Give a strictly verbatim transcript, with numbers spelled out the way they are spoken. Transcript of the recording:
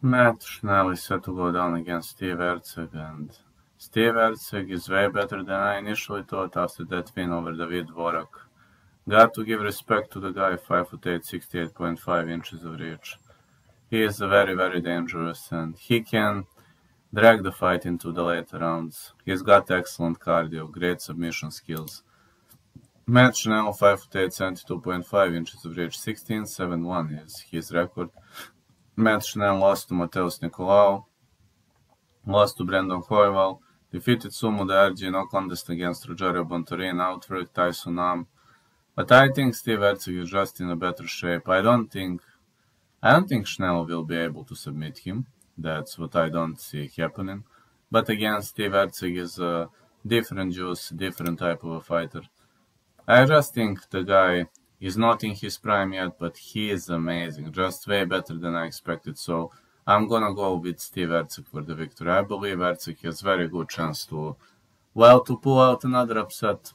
Matt Schnell is set to go down against Steve Erceg, and Steve Erceg is way better than I initially thought after that win over David Dvorak. Got to give respect to the guy, five foot eight, sixty-eight point five inches of reach. He is very, very dangerous, and he can drag the fight into the later rounds. He's got excellent cardio, great submission skills. Matt Schnell, five foot eight, seventy-two point five inches of reach, sixteen seven one is his record. Matt Schnell lost to Mateus Nicolao, lost to Brandon Hoywell, defeated Sumo de Argy, no contest against Rogerio Bontorin, outworked Tyson Am. But I think Steve Erceg is just in a better shape. I don't think, I don't think Schnell will be able to submit him. That's what I don't see happening. But again, Steve Erceg is a different juice, different type of a fighter. I just think the guy is not in his prime yet, but he is amazing, just way better than I expected. So I'm gonna go with Steve Erceg for the victory. I believe Erceg has very good chance to, well, to pull out another upset.